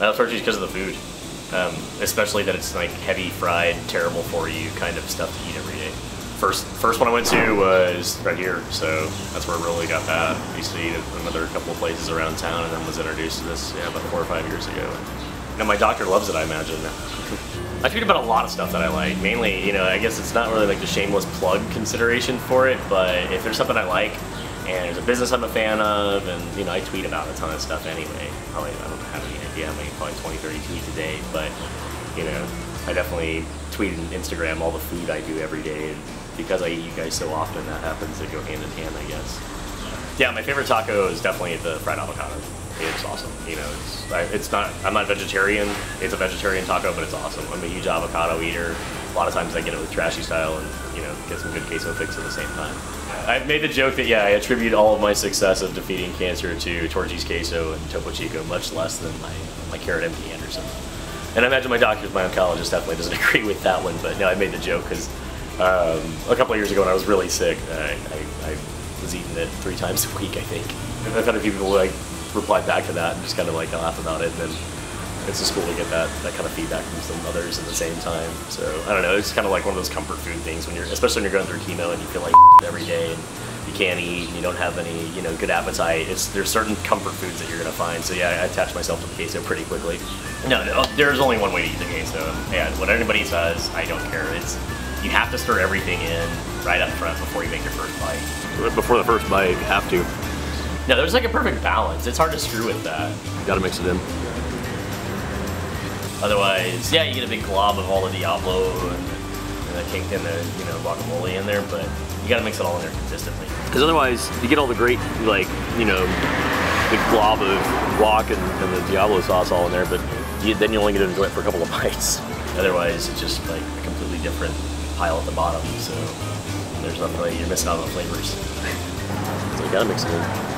I love Torchy's because of the food. Especially that it's like heavy fried, terrible for you kind of stuff to eat every day. First one I went to was right here, so that's where I really got that. I used to eat at another couple of places around town and then was introduced to this about 4 or 5 years ago. You know, my doctor loves it, I imagine. I tweet about a lot of stuff that I like. Mainly, you know, I guess it's not really like the shameless plug consideration for it, but if there's something I like and there's a business I'm a fan of, and you know, I tweet about a ton of stuff anyway. Probably, I don't have any idea how many, probably 20, 30 tweets a day, but you know, I definitely tweet and Instagram all the food I do every day, and because I eat you guys so often, that happens to go hand in hand, I guess. Yeah, my favorite taco is definitely the fried avocado. It's awesome. You know, it's not, I'm not vegetarian. It's a vegetarian taco, but it's awesome. I'm a huge avocado eater. A lot of times I get it with Trashy Style and, you know, get some good queso fix at the same time. I've made the joke that, yeah, I attribute all of my success of defeating cancer to Torchy's Queso and Topo Chico, much less than my care at MD Anderson. And I imagine my doctors, my oncologist definitely doesn't agree with that one, but no, I made the joke because a couple of years ago when I was really sick, I was eating it 3 times a week, I think. And I've had a few people like reply back to that and just kind of like laugh about it, and then it's just cool to get that kind of feedback from some others at the same time. So I don't know, it's kind of like one of those comfort food things when you're, especially when you're going through chemo and you feel like every day and you can't eat and you don't have any, you know, good appetite. There's certain comfort foods that you're gonna find. So yeah, I attached myself to the queso pretty quickly. No, there's only one way to eat the queso, and what anybody says, I don't care. It's, you have to stir everything in right up front before you make your first bite. Before the first bite, you have to. No, there's like a perfect balance. It's hard to screw with that. You gotta mix it in. Otherwise, yeah, you get a big glob of all the Diablo and the cake and the, you know, guacamole in there, but you gotta mix it all in there consistently. Because otherwise, you get all the great, like, you know, the glob of guac and the Diablo sauce all in there, but then you only get to enjoy it for a couple of bites. Otherwise, it's just like a completely different pile at the bottom, so there's nothing really, you're missing out on the flavors. So you gotta mix it in.